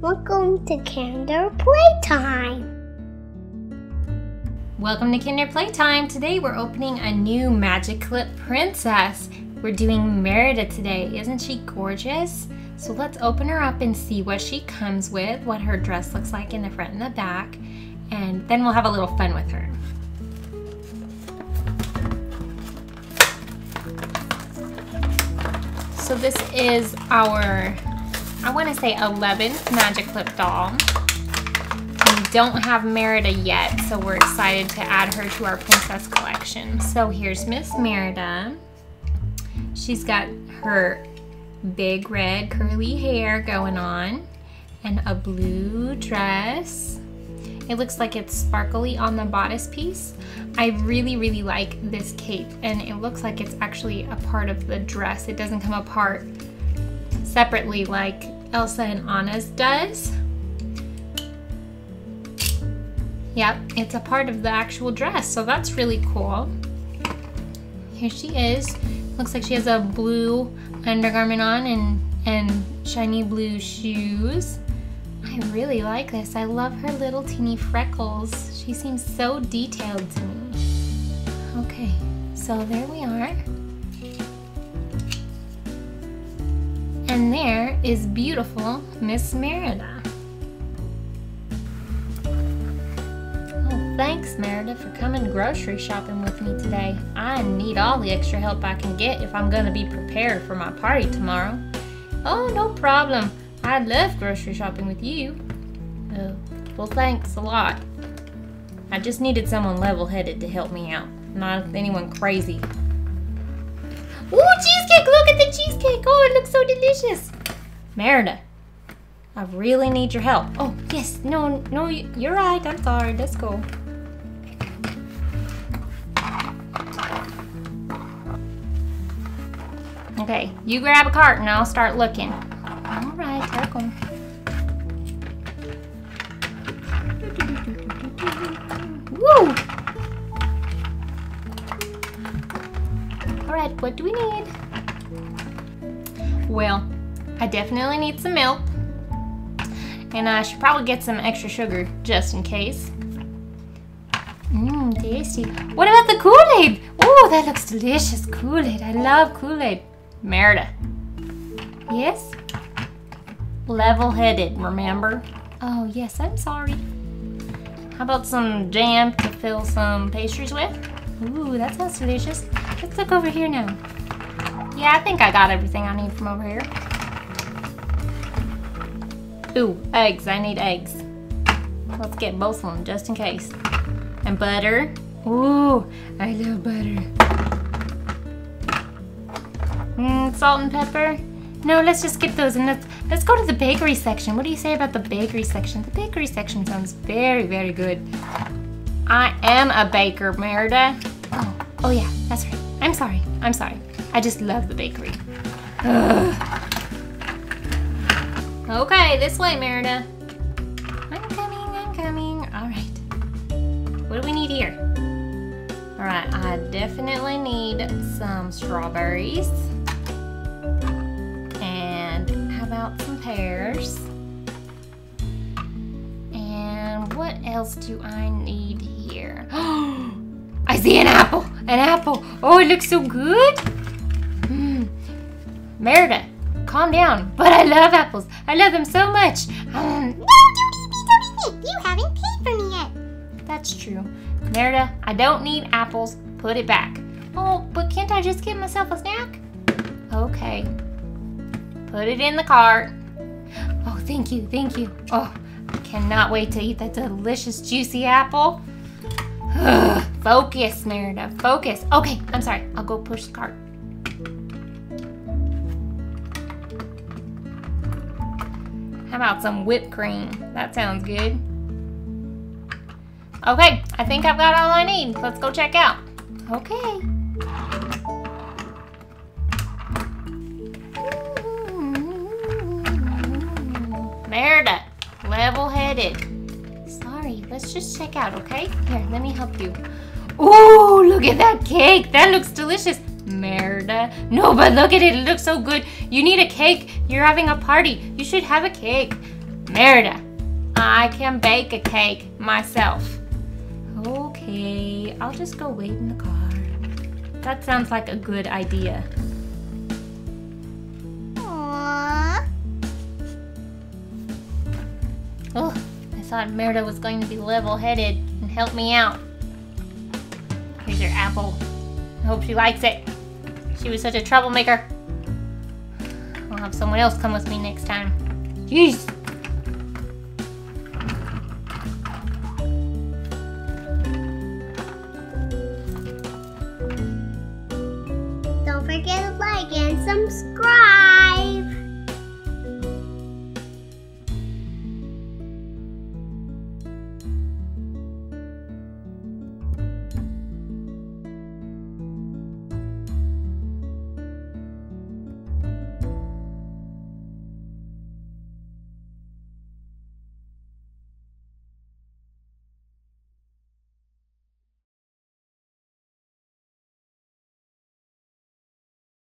Welcome to Kinder Playtime! Welcome to Kinder Playtime! Today we're opening a new Magiclip princess. We're doing Merida today. Isn't she gorgeous? So let's open her up and see what she comes with, what her dress looks like in the front and the back, and then we'll have a little fun with her. So this is our, I want to say 11th Magiclip doll. We don't have Merida yet, so we're excited to add her to our princess collection. So here's Miss Merida. She's got her big red curly hair going on and a blue dress. It looks like it's sparkly on the bodice piece. I really, really like this cape, and it looks like it's actually a part of the dress. It doesn't come apart separately like Elsa and Anna's does. Yep, it's a part of the actual dress, so that's really cool. Here she is. Looks like she has a blue undergarment on and shiny blue shoes. I really like this. I love her little teeny freckles. She seems so detailed to me. Okay, so there we are. And there is beautiful Miss Merida. Oh, thanks Merida for coming grocery shopping with me today. I need all the extra help I can get if I'm gonna be prepared for my party tomorrow. Oh, no problem. I love grocery shopping with you. Oh, well, thanks a lot. I just needed someone level-headed to help me out, not anyone crazy. Ooh, cheesecake! Look at the cheesecake! Oh, it looks so delicious! Merida, I really need your help. Oh, yes, no, you're right. I'm sorry. Let's go. Okay, you grab a cart and I'll start looking. All right, welcome. Woo! All right, what do we need? Well, I definitely need some milk. And I should probably get some extra sugar just in case. Mmm, tasty. What about the Kool-Aid? Oh, that looks delicious. Kool-Aid. I love Kool-Aid. Merida. Yes? Level-headed, remember? Oh, yes, I'm sorry. How about some jam to fill some pastries with? Ooh, that sounds delicious. Let's look over here now. Yeah, I think I got everything I need from over here. Ooh, eggs. I need eggs. Let's get both of them just in case. And butter. Ooh, I love butter. Salt and pepper. No, let's just skip those and let's go to the bakery section. What do you say about the bakery section? The bakery section sounds very, very good. I am a baker, Merida. Oh yeah, that's right. I'm sorry. I just love the bakery. Ugh. Okay, this way, Merida. I'm coming. All right. What do we need here? All right, I definitely need some strawberries. Out some pears. And what else do I need here? I see an apple! Oh, it looks so good! Merida, calm down. But I love apples. I love them so much. No, don't eat me. You haven't paid for me yet. That's true. Merida, I don't need apples. Put it back. Oh, but can't I just get myself a snack? Okay. Put it in the cart. Oh, thank you. Oh, I cannot wait to eat that delicious, juicy apple. Ugh, focus, Merida, focus. Okay, I'm sorry, I'll go push the cart. How about some whipped cream? That sounds good. Okay, I think I've got all I need. Let's go check out. Okay. Merida, level-headed. Sorry, let's just check out, okay? Here, let me help you. Ooh, look at that cake. That looks delicious. Merida. No, but look at it. It looks so good. You need a cake. You're having a party. You should have a cake. Merida, I can bake a cake myself. Okay, I'll just go wait in the car. That sounds like a good idea. Aww. Oh, I thought Merida was going to be level-headed and help me out. Here's your apple. I hope she likes it. She was such a troublemaker. I'll have someone else come with me next time. Jeez! Don't forget to like and subscribe.